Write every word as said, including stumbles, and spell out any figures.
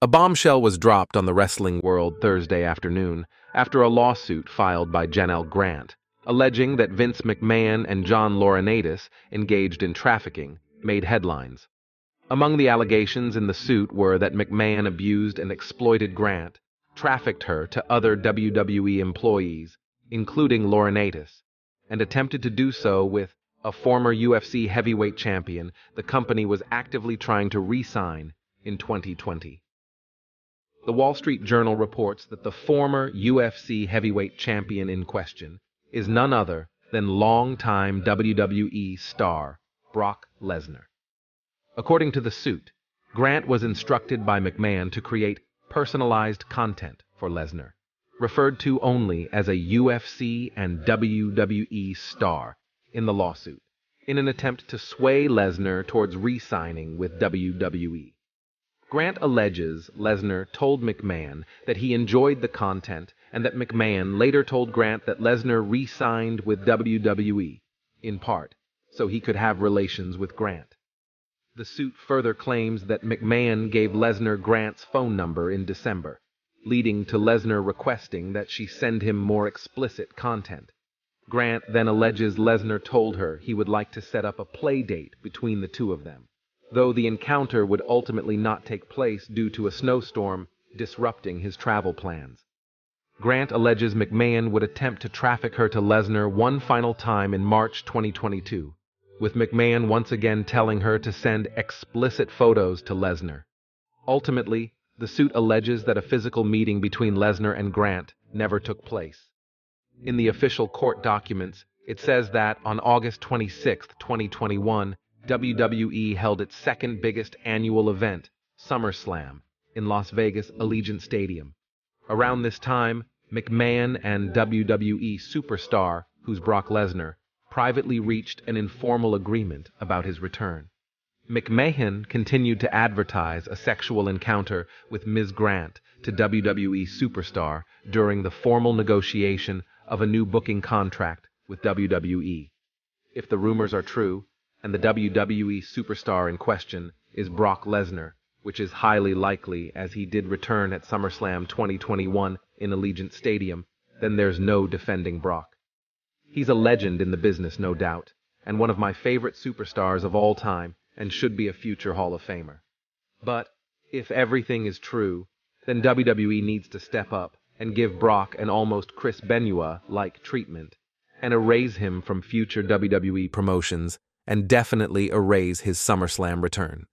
A bombshell was dropped on the wrestling world Thursday afternoon after a lawsuit filed by Janel Grant, alleging that Vince McMahon and John Laurinaitis engaged in trafficking, made headlines. Among the allegations in the suit were that McMahon abused and exploited Grant, trafficked her to other W W E employees, including Laurinaitis, and attempted to do so with a former U F C heavyweight champion the company was actively trying to re-sign in twenty twenty. The Wall Street Journal reports that the former U F C heavyweight champion in question is none other than longtime W W E star Brock Lesnar. According to the suit, Grant was instructed by McMahon to create personalized content for Lesnar, referred to only as a U F C and W W E star in the lawsuit, in an attempt to sway Lesnar towards re-signing with W W E. Grant alleges Lesnar told McMahon that he enjoyed the content and that McMahon later told Grant that Lesnar re-signed with W W E, in part, so he could have relations with Grant. The suit further claims that McMahon gave Lesnar Grant's phone number in December, leading to Lesnar requesting that she send him more explicit content. Grant then alleges Lesnar told her he would like to set up a play date between the two of them, though the encounter would ultimately not take place due to a snowstorm disrupting his travel plans. Grant alleges McMahon would attempt to traffic her to Lesnar one final time in March twenty twenty-two, with McMahon once again telling her to send explicit photos to Lesnar. Ultimately, the suit alleges that a physical meeting between Lesnar and Grant never took place. In the official court documents, it says that on August twenty-sixth, twenty twenty-one, W W E held its second biggest annual event, SummerSlam, in Las Vegas Allegiant Stadium. Around this time, McMahon and W W E superstar, who's Brock Lesnar, privately reached an informal agreement about his return. McMahon continued to advertise a sexual encounter with Miz Grant to W W E superstar during the formal negotiation of a new booking contract with W W E. If the rumors are true, and the W W E superstar in question is Brock Lesnar, which is highly likely as he did return at SummerSlam twenty twenty-one in Allegiant Stadium, then there's no defending Brock. He's a legend in the business, no doubt, and one of my favorite superstars of all time and should be a future Hall of Famer. But if everything is true, then W W E needs to step up and give Brock an almost Chris Benoit-like treatment and erase him from future W W E promotions, and definitely erase his SummerSlam return.